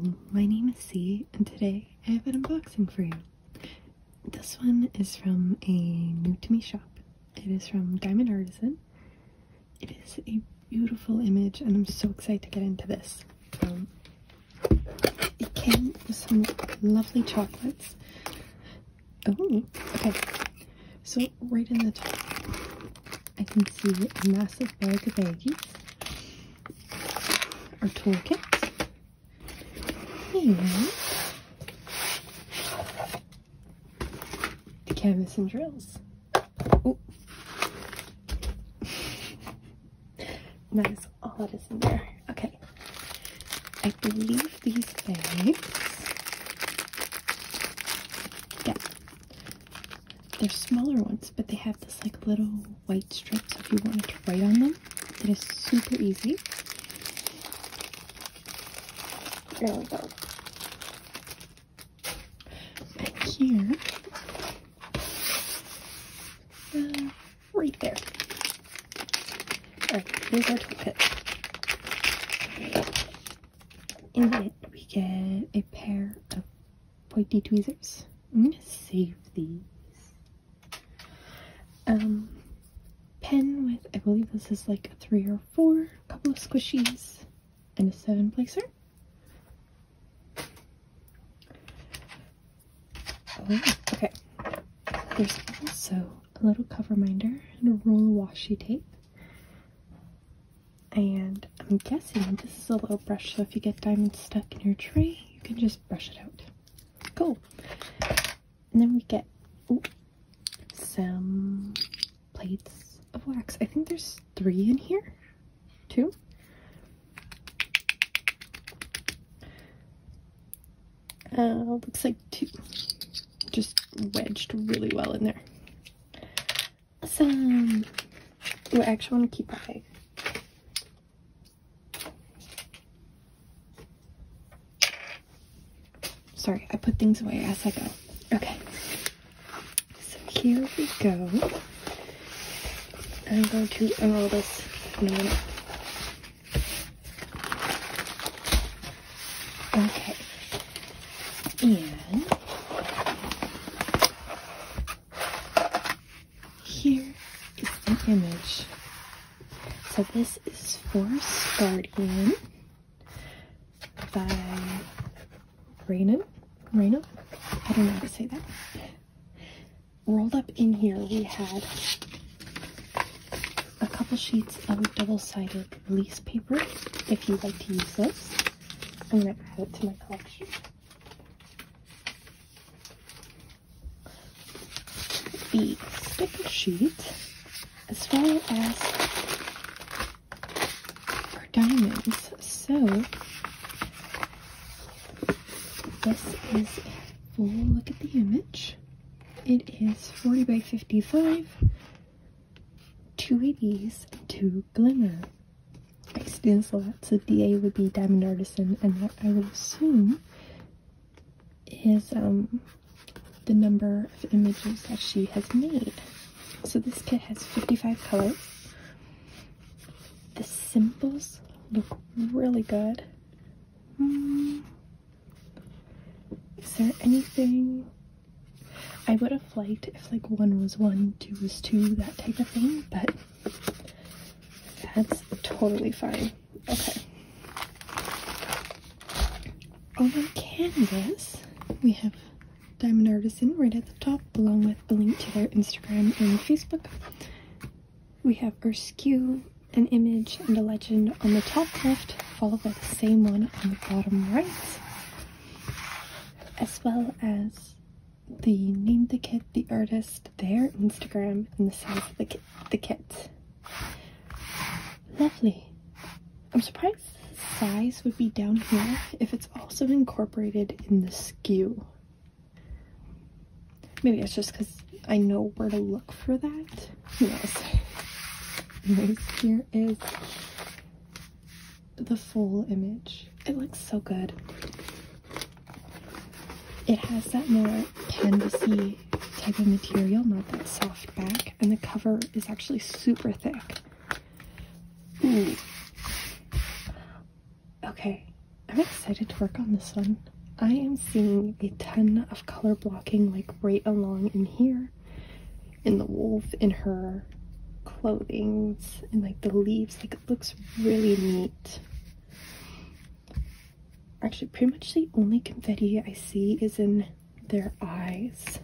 Hello, my name is C, and today I have an unboxing for you. This one is from a new-to-me shop. It is from Diamond Artisan. It is a beautiful image, and I'm so excited to get into this. It came with some lovely chocolates. Oh, okay. So right in the top, I can see a massive bag of baggies, our toolkit, the canvas and drills. Oh, that is all that is in there. Okay, I believe these bags, yeah, they're smaller ones, but they have this like little white strip, so if you wanted to write on them, it is super easy. There we go. Here, right there. Alright, here's our toolkit. In it, we get a pair of pointy tweezers. I'm gonna save these. Pen with, I believe this is like a 3 or 4, a couple of squishies, and a 7-placer. Okay, there's also a little cover minder and a roll of washi tape, and I'm guessing this is a little brush, so if you get diamonds stuck in your tray, you can just brush it out. Cool. And then we get some plates of wax. I think there's 3 in here, 2. Looks like 2. Just wedged really well in there. Awesome. Ooh, I actually want to keep that. Sorry, I put things away as I go. Okay. So here we go. I'm going to unroll this in a minute. Okay. And here is an image. So this is for Guardian by Rhienon. Rhienon? I don't know how to say that. Rolled up in here, we had a couple sheets of double-sided release paper, if you'd like to use this. I'm going to add it to my collection. The sticker sheet, as well as our diamonds. So this is a full look at the image. It is 40 by 55, 2 ADs, and 2 glimmer. I see this a lot, so DA would be Diamond Artisan, and what I would assume is the number of images that she has made. So this kit has 55 colors. The symbols look really good. Is there anything? I would have liked if like 1 was 1, 2 was 2, that type of thing, but that's totally fine. Okay. On our canvas, we have Diamond Artisan right at the top, along with a link to their Instagram and Facebook. We have our SKU, an image, and a legend on the top left, followed by the same one on the bottom right, as well as the name of the kit, the artist, their Instagram, and the size of the kit. Lovely. I'm surprised the size would be down here if it's also incorporated in the SKU. Maybe it's just because I know where to look for that. Who knows? Anyways, here is the full image. It looks so good. It has that more canvasy type of material, not that soft back, and the cover is actually super thick. Ooh. Okay, I'm excited to work on this one. I am seeing a ton of color blocking like right along in here, in the wolf, in her clothing, and like the leaves. Like, it looks really neat. Actually, pretty much the only confetti I see is in their eyes,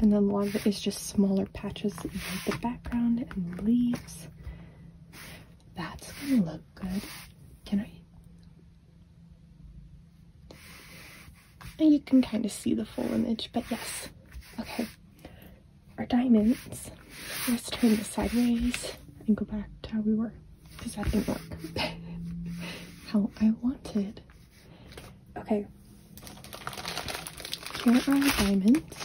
and then a lot of it is just smaller patches in like the background and leaves. That's gonna look good. Can I? And you can kind of see the full image, but yes. Okay, our diamonds. Let's turn this sideways and go back to how we were, because that didn't work how I wanted. Okay, here are our diamonds.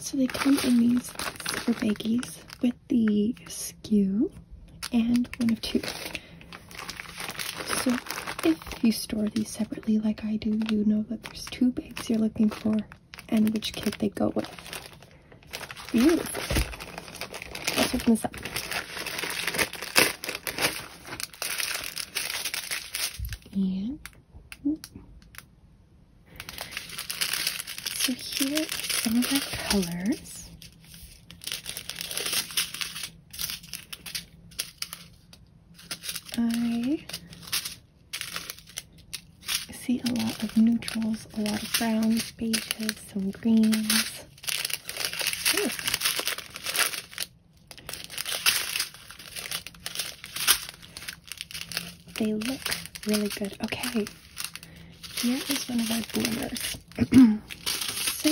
So they come in these silver baggies with the skew and one of two. So if you store these separately like I do, you know that there's two bags you're looking for and which kit they go with. Beautiful. Let's open this up. And so here are some of our colors. I see a lot of neutrals, a lot of browns, beiges, some greens. Ooh. They look really good. Okay, here is one of our glimmers. So,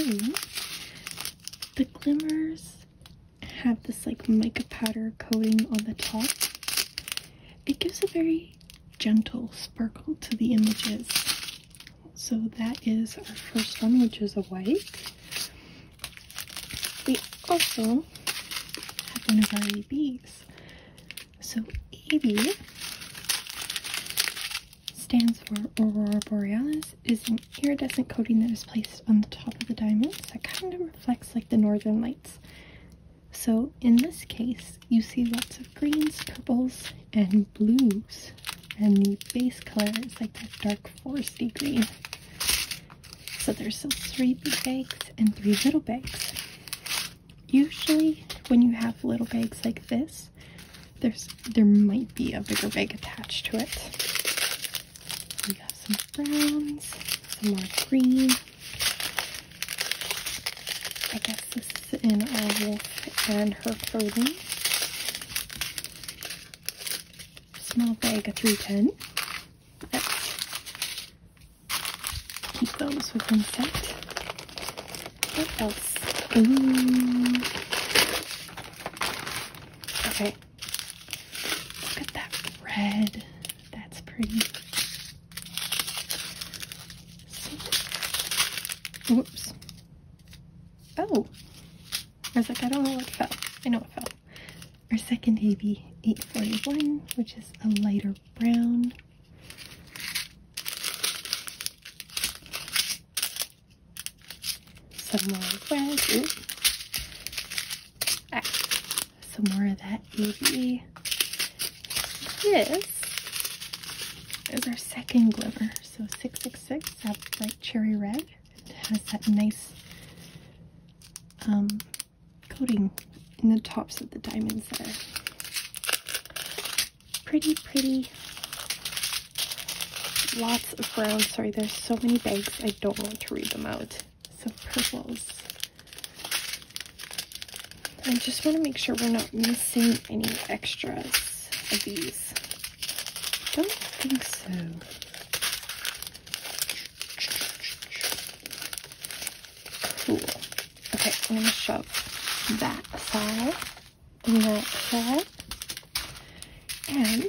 the glimmers have this like mica powder coating on the top. It gives a very gentle sparkle to the images. So that is our first one, which is a white. We also have one of our ABs. So AB stands for Aurora Borealis. It is an iridescent coating that is placed on the top of the diamond, so it kind of reflects like the northern lights. So in this case, you see lots of greens, purples, and blues. And the base color is like that dark foresty green. So there's still three big bags and three little bags. Usually when you have little bags like this, there might be a bigger bag attached to it. We have some browns, some more green. I guess this is in our wolf and her clothing. Small bag of 310. Let's keep those within set. What else? Ooh. Okay. Look at that red. That's pretty. See? Whoops. Oh. I was like, I don't know what fell. I know it fell. Our second AB, 841, which is a lighter brown. Some more red. Ooh. Ah, some more of that AB. This is our second glimmer. So 666, that's like cherry red. It has that nice coating in the tops of the diamonds there. Pretty, pretty. Lots of browns. Sorry, there's so many bags, I don't want to read them out. Some purples. I just want to make sure we're not missing any extras of these. Don't think so. Cool. Okay, I'm going to shove that aside and that aside. And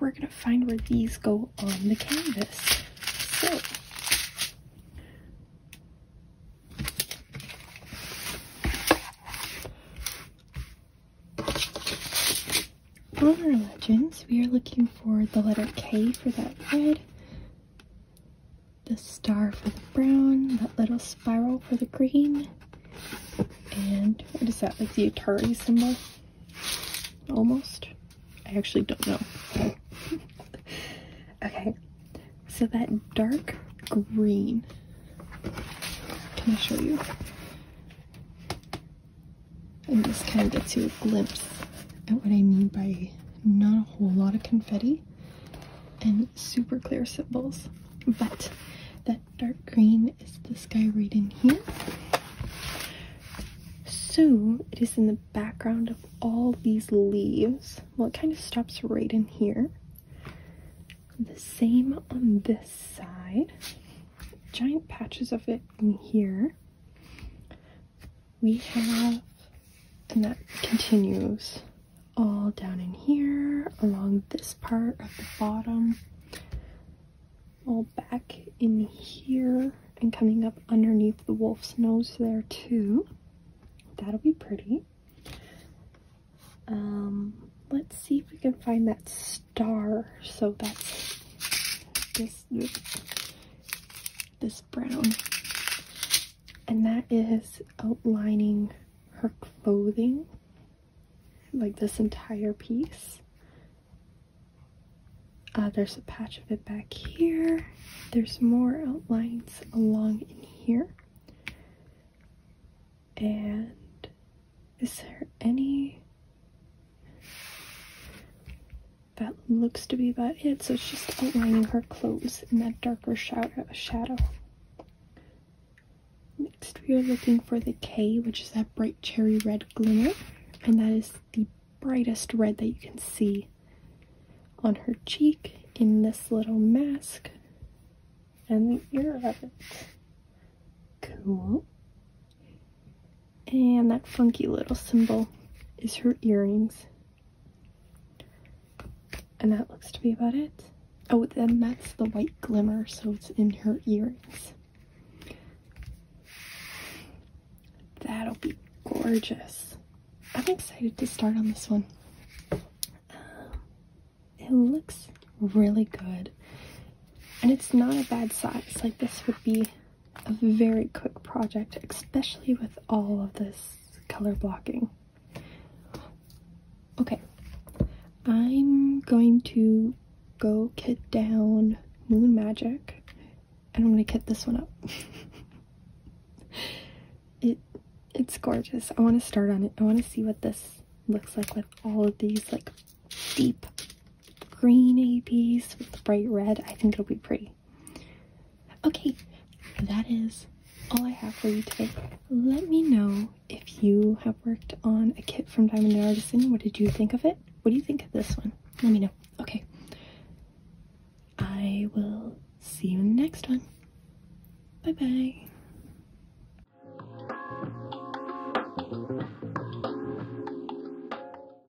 we're going to find where these go on the canvas. So, on our legends, we are looking for the letter K for that red, the star for the brown, that little spiral for the green, and what is that, like the Atari symbol? Almost. I actually don't know. Okay, so that dark green, can I show you? And this kind of gets you a glimpse at what I mean by not a whole lot of confetti and super clear symbols. But that dark green is this guy right in here. So it is in the background of all these leaves. Well, it kind of stops right in here. The same on this side. Giant patches of it in here. We have, and that continues all down in here, along this part of the bottom, all back in here, and coming up underneath the wolf's nose there too. That'll be pretty. Let's see if we can find that star. So that's this brown, and that is outlining her clothing, like this entire piece. There's a patch of it back here. There's more outlines along in here. And is there any? That looks to be about it. So it's just outlining her clothes in that darker shadow. Next we are looking for the K, which is that bright cherry red glimmer. And that is the brightest red that you can see on her cheek, in this little mask, and the ear of it. Cool. And that funky little symbol is her earrings. And that looks to be about it. Oh, then that's the white glimmer, so it's in her earrings. That'll be gorgeous. I'm excited to start on this one. It looks really good. And it's not a bad size. Like, this would be a very quick project, especially with all of this color blocking. Okay. I'm going to go kit down Moon Magic, and I'm going to kit this one up. It's gorgeous. I want to start on it. I want to see what this looks like with all of these, like, deep green ABs with the bright red. I think it'll be pretty. Okay, that is all I have for you today. Let me know if you have worked on a kit from Diamond Artisan. What did you think of it? What do you think of this one? Let me know. Okay. I will see you in the next one. Bye-bye.